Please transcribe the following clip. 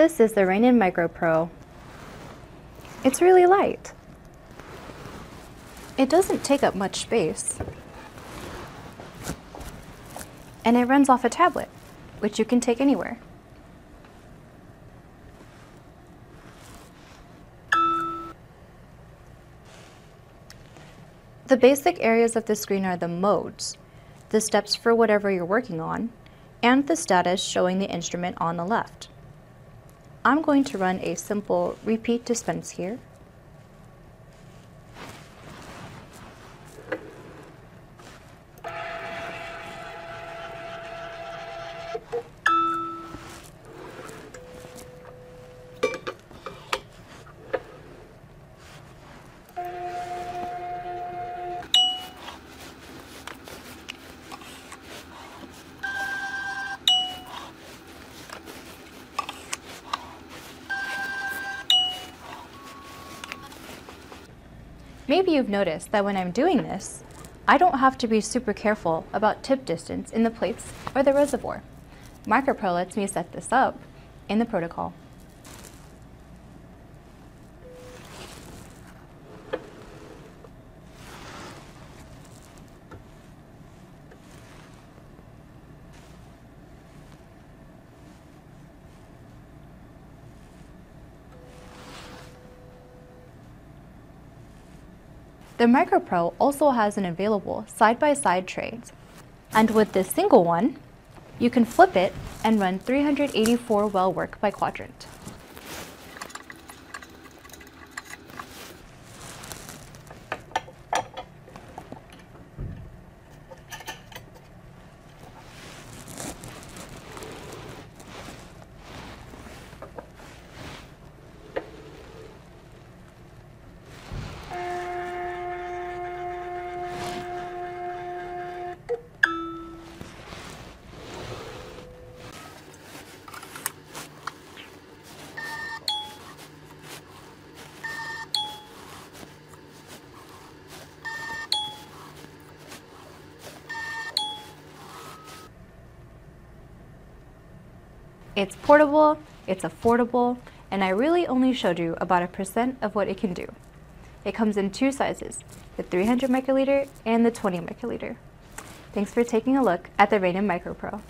This is the Rainin MicroPro. It's really light. It doesn't take up much space. And it runs off a tablet, which you can take anywhere. The basic areas of the screen are the modes, the steps for whatever you're working on, and the status showing the instrument on the left. I'm going to run a simple repeat dispense here. Maybe you've noticed that when I'm doing this, I don't have to be super careful about tip distance in the plates or the reservoir. MicroPro lets me set this up in the protocol. The MicroPro also has an available side-by-side tray, and with this single one, you can flip it and run 384 well work by quadrant. It's portable, it's affordable, and I really only showed you about 1% of what it can do. It comes in two sizes, the 300 microliter and the 20 microliter. Thanks for taking a look at the Rainin MicroPro.